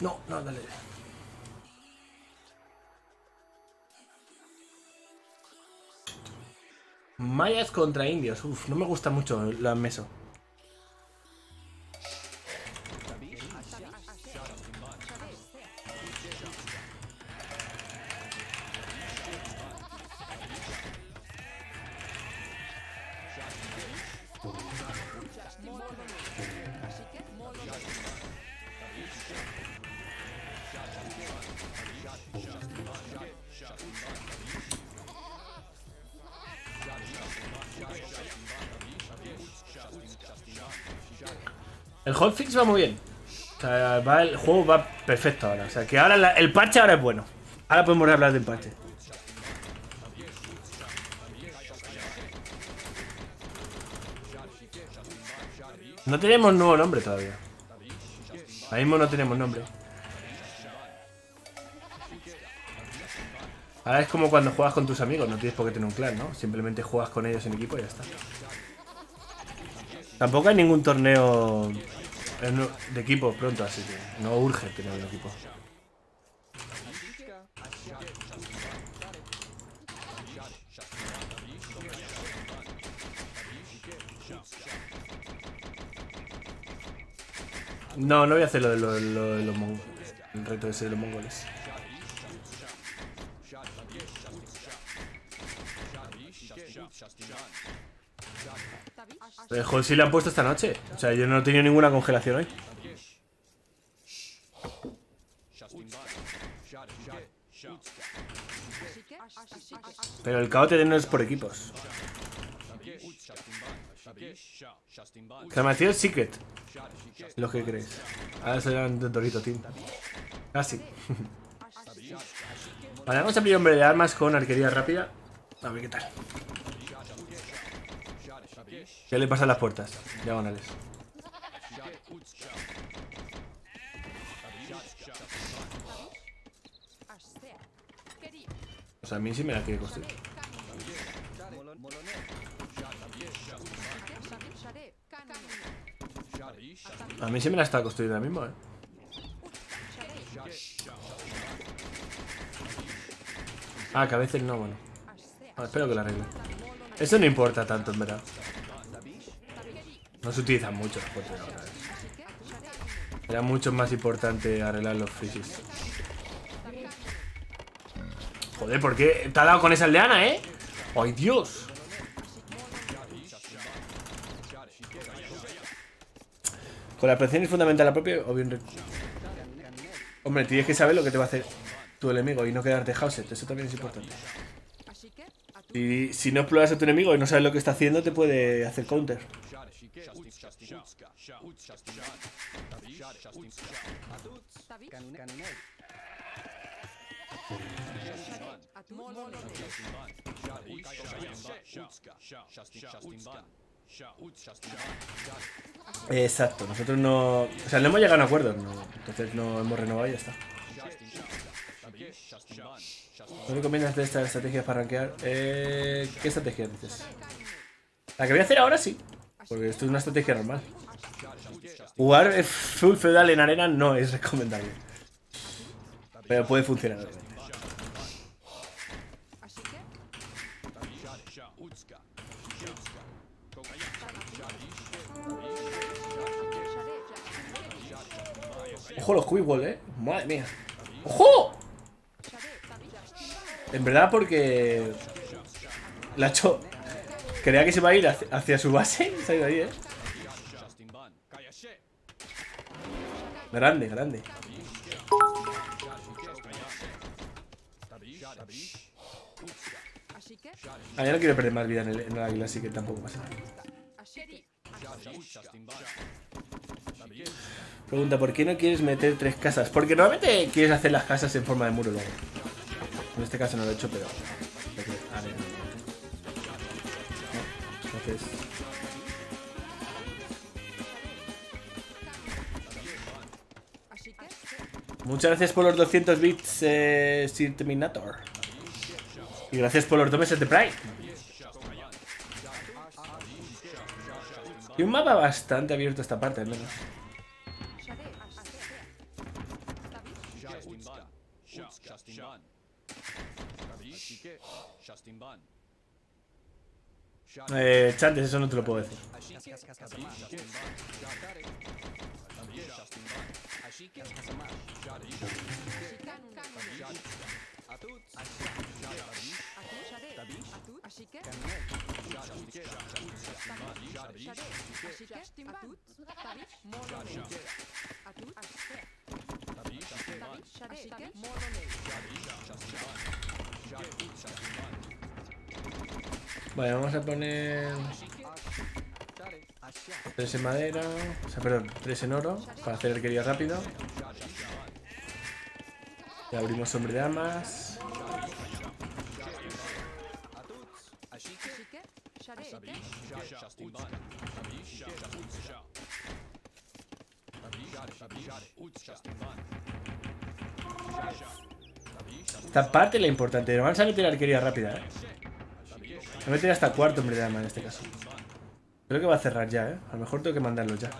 No, dale. Mayas contra indios. Uf, no me gusta mucho la meso. El Hotfix va muy bien. O sea, el juego va perfecto ahora. O sea, que ahora el parche ahora es bueno. Ahora podemos hablar del parche. No tenemos nuevo nombre todavía. Ahora mismo no tenemos nombre. Ahora es como cuando juegas con tus amigos. No tienes por qué tener un clan, ¿no? Simplemente juegas con ellos en equipo y ya está. Tampoco hay ningún torneo de equipo pronto, así que no urge tener un equipo. No voy a hacer el reto ese de los mongoles. El Hall sí le han puesto esta noche. O sea, yo no he tenido ninguna congelación hoy. Pero el KOTD no es por equipos. Camación Secret. Lo que creéis. Ahora serán de Dorito Team. Casi. Vale, vamos a abrir hombre de armas con arquería rápida. A ver qué tal. ¿Qué le pasa a las puertas? Diagonales. O sea, a mí sí me la quiere construir. A mí sí me la está construyendo ahora mismo, ¿eh? Ah, que a veces no, bueno. Ah, espero que la arregle. Eso no importa tanto, en verdad. No se utilizan mucho los potes ahora. Era mucho más importante arreglar los frisis. Joder, ¿por qué te ha dado con esa aldeana, eh? ¡Ay, Dios! Con la presión es fundamental la propia o bien... Hombre, tienes que saber lo que te va a hacer tu enemigo y no quedarte houset. Eso también es importante. Y si no exploras a tu enemigo y no sabes lo que está haciendo, te puede hacer counter. Exacto, nosotros no... O sea, no hemos llegado a un acuerdo, no, entonces no hemos renovado y ya está. ¿Qué recomiendas de estas estrategias para rankear? ¿Qué estrategia dices? La que voy a hacer ahora sí. Porque esto es una estrategia normal. Jugar full feudal en arena no es recomendable. Pero puede funcionar. Ojo los Quibble, Madre mía. ¡Ojo! En verdad porque... La ha hecho... Creía que se va a ir hacia su base. Se ha ido ahí, Grande, grande. Ah, ya no quiero perder más vida en el águila, así que tampoco pasa. Pregunta, ¿por qué no quieres meter tres casas? Porque normalmente quieres hacer las casas en forma de muro luego. En este caso no lo he hecho, pero... Muchas gracias por los 200 bits, Sir Terminator. Y gracias por los 2 meses de Prime. Y un mapa bastante abierto esta parte, al menos. Justin Ban. Justin Ban. Justin Ban. Chantes, eso no te lo puedo decir. Vale, vamos a poner 3 en madera, o sea, perdón, 3 en oro para hacer arquería rápido. Le abrimos hombre de armas. Esta parte es la importante, nos vamos a meter arquería rápida, eh. Me voy a meter hasta cuarto hombre de arma en este caso. Creo que va a cerrar ya, eh. A lo mejor tengo que mandarlo ya.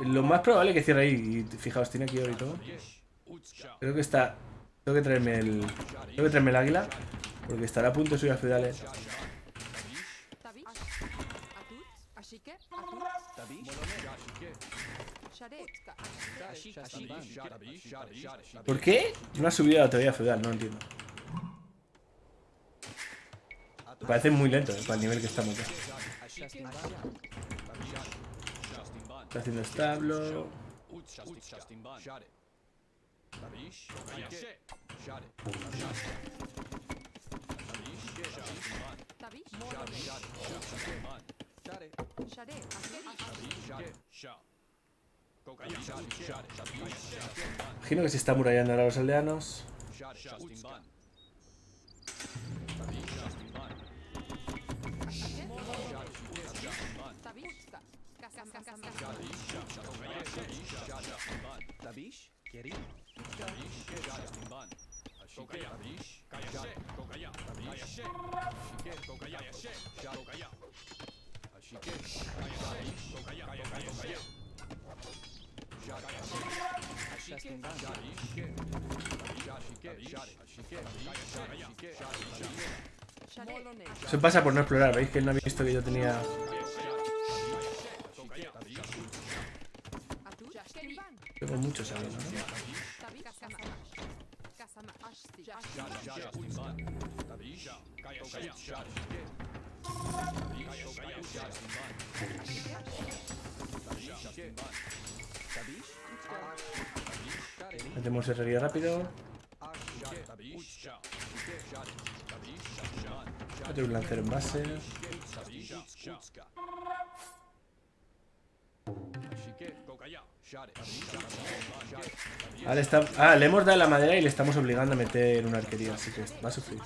Lo más probable es que cierre ahí. Y fijaos, tiene aquí oro y todo. Creo que está... Tengo que traerme el águila, porque estará a punto de subir a feudales. ¿Por qué no ha subido a la teoría feudal? No lo entiendo. Me parece muy lento, para el nivel que estamos ya. Está haciendo establo. Imagino que se está amurallando ahora los aldeanos. Se pasa por no explorar, veis que él no había visto que yo tenía... Tengo muchos años, ¿no? Hacemos herrería rápido. Tengo un lancero en base. Ahora está... Ah, le hemos dado la madera y le estamos obligando a meter una arquería, así que va a sufrir.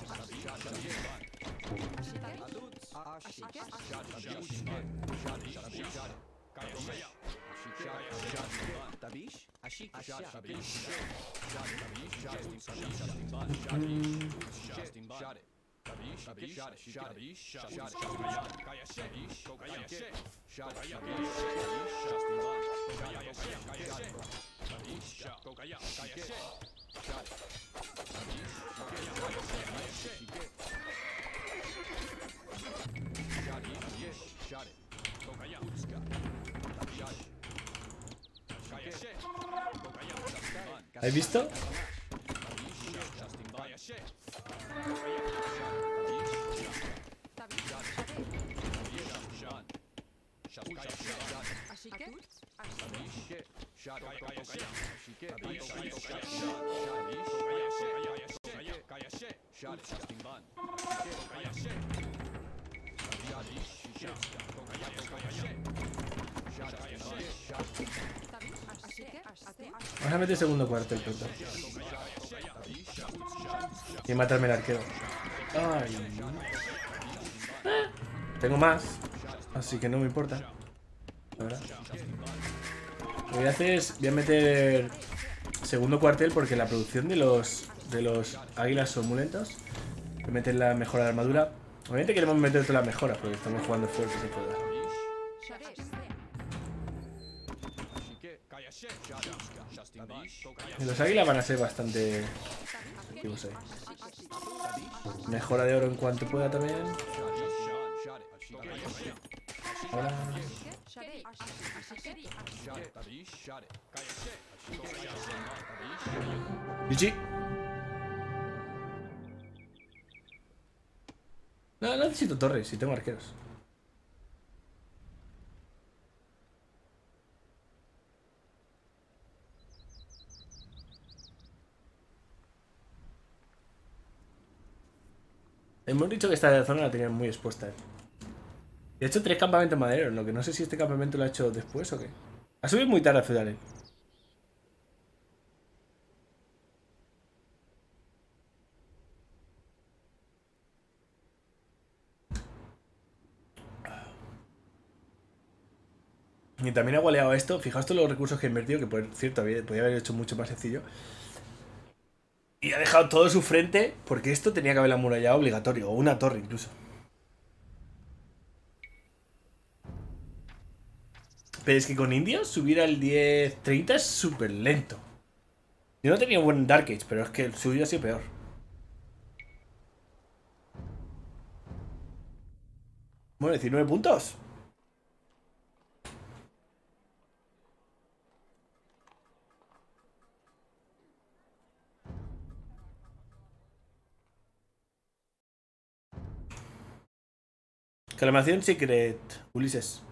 ¿Habéis visto? Vamos a meter segundo cuartel, puto. Y matarme el arquero. Ay, tengo más, así que no me importa. Ahora, lo que voy a hacer es, voy a meter segundo cuartel porque la producción de los águilas son muy lentos. Voy a meter la mejora de armadura. Obviamente queremos meter todas las mejoras porque estamos jugando fuerte, se puede. Y los águilas van a ser bastante activos ahí. Mejora de oro en cuanto pueda también. Hola. GG. No, no necesito torres, si tengo arqueros. Hemos dicho que esta zona la tenían muy expuesta. De hecho, 3 campamentos madereros, lo que no sé si este campamento lo ha hecho después o qué. Ha subido muy tarde a feudales. Y también ha goleado esto. Fijaos todos los recursos que he invertido, que por cierto podía haber hecho mucho más sencillo. Y ha dejado todo su frente, porque esto tenía que haber amurallado obligatorio, o una torre incluso. Pero es que con indios subir al 10-30 es súper lento. Yo no tenía buen Dark Age, pero es que el suyo ha sido peor. Bueno, 19 puntos. Calamación Secret, Ulises.